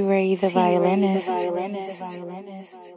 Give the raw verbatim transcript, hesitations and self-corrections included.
T-Ray the violinist.